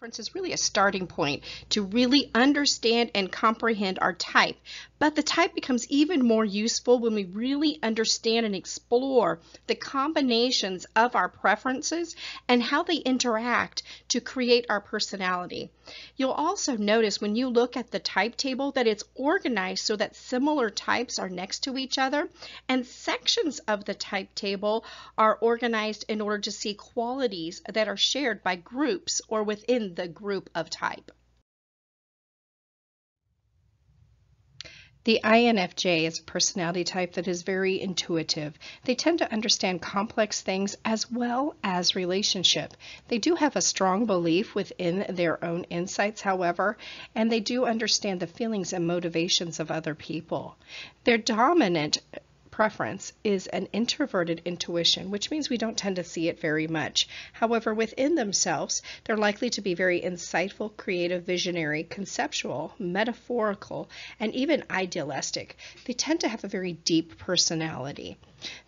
Preference is really a starting point to really understand and comprehend our type, but the type becomes even more useful when we really understand and explore the combinations of our preferences and how they interact to create our personality. You'll also notice when you look at the type table that it's organized so that similar types are next to each other, and sections of the type table are organized in order to see qualities that are shared by groups or within the group of type. The INFJ is a personality type that is very intuitive. They tend to understand complex things as well as relationship. They do have a strong belief within their own insights, however, and they do understand the feelings and motivations of other people. Their dominant preference is an introverted intuition, which means we don't tend to see it very much. However, within themselves, they're likely to be very insightful, creative, visionary, conceptual, metaphorical, and even idealistic. They tend to have a very deep personality.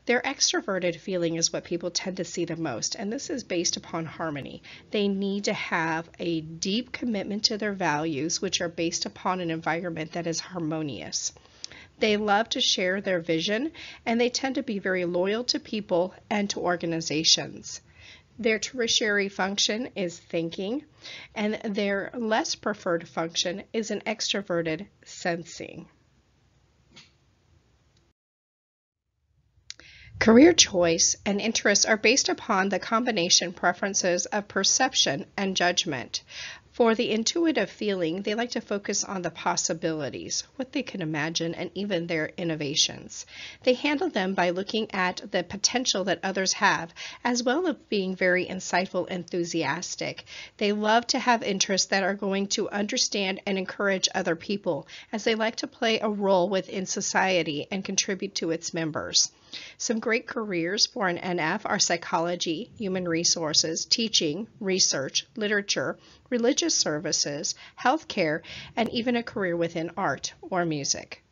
Their extroverted feeling is what people tend to see the most, and this is based upon harmony. They need to have a deep commitment to their values, which are based upon an environment that is harmonious. They love to share their vision, and they tend to be very loyal to people and to organizations. Their tertiary function is thinking, and their less preferred function is an extroverted sensing. Career choice and interests are based upon the combination preferences of perception and judgment. For the intuitive feeling, they like to focus on the possibilities, what they can imagine, and even their innovations. They handle them by looking at the potential that others have, as well as being very insightful and enthusiastic. They love to have interests that are going to understand and encourage other people, as they like to play a role within society and contribute to its members. Some great careers for an NF are psychology, human resources, teaching, research, literature, religious services, healthcare, and even a career within art or music.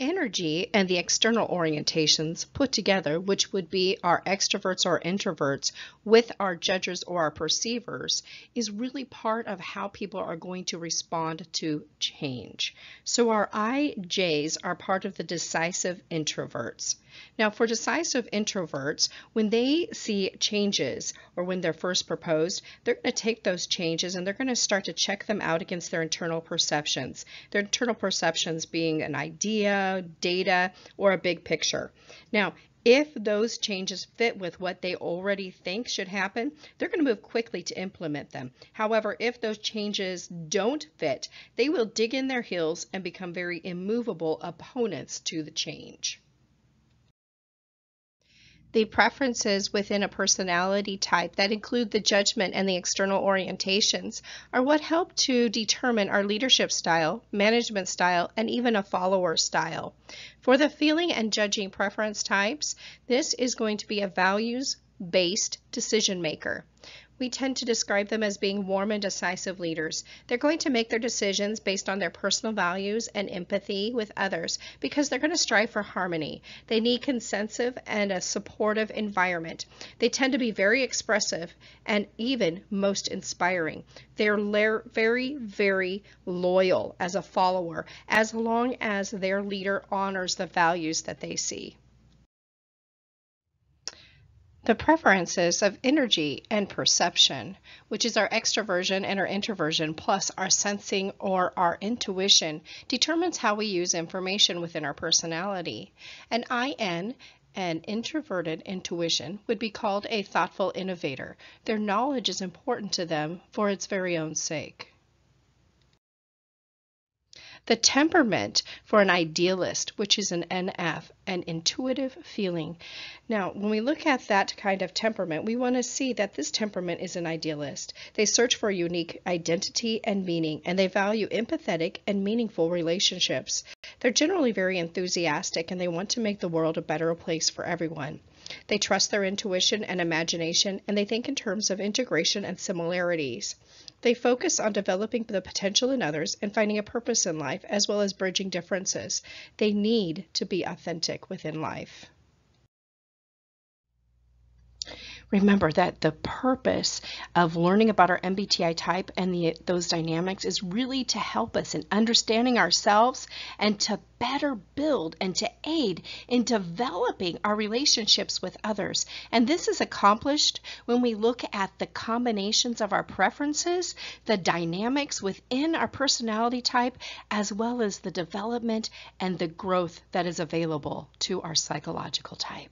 Energy and the external orientations put together, which would be our extroverts or introverts with our judges or our perceivers, is really part of how people are going to respond to change. So our IJs are part of the decisive introverts. Now for decisive introverts, when they see changes or when they're first proposed, they're going to take those changes and they're going to start to check them out against their internal perceptions. Their internal perceptions being an idea, data, or a big picture. Now, if those changes fit with what they already think should happen, they're going to move quickly to implement them. However, if those changes don't fit, they will dig in their heels and become very immovable opponents to the change. The preferences within a personality type that include the judgment and the external orientations are what help to determine our leadership style, management style, and even a follower style. For the feeling and judging preference types, this is going to be a values-based decision maker. We tend to describe them as being warm and decisive leaders. They're going to make their decisions based on their personal values and empathy with others because they're going to strive for harmony. They need consensus and a supportive environment. They tend to be very expressive and even most inspiring. They're very, very loyal as a follower as long as their leader honors the values that they see. The preferences of energy and perception, which is our extroversion and our introversion, plus our sensing or our intuition, determines how we use information within our personality. An IN, an introverted intuition, would be called a thoughtful innovator. Their knowledge is important to them for its very own sake. The temperament for an idealist, which is an NF, an intuitive feeling. Now, when we look at that kind of temperament, we want to see that this temperament is an idealist. They search for a unique identity and meaning, and they value empathetic and meaningful relationships. They're generally very enthusiastic, and they want to make the world a better place for everyone. They trust their intuition and imagination, and they think in terms of integration and similarities. They focus on developing the potential in others and finding a purpose in life, as well as bridging differences. They need to be authentic within life. Remember that the purpose of learning about our MBTI type and those dynamics is really to help us in understanding ourselves and to better build and to aid in developing our relationships with others. And this is accomplished when we look at the combinations of our preferences, the dynamics within our personality type, as well as the development and the growth that is available to our psychological type.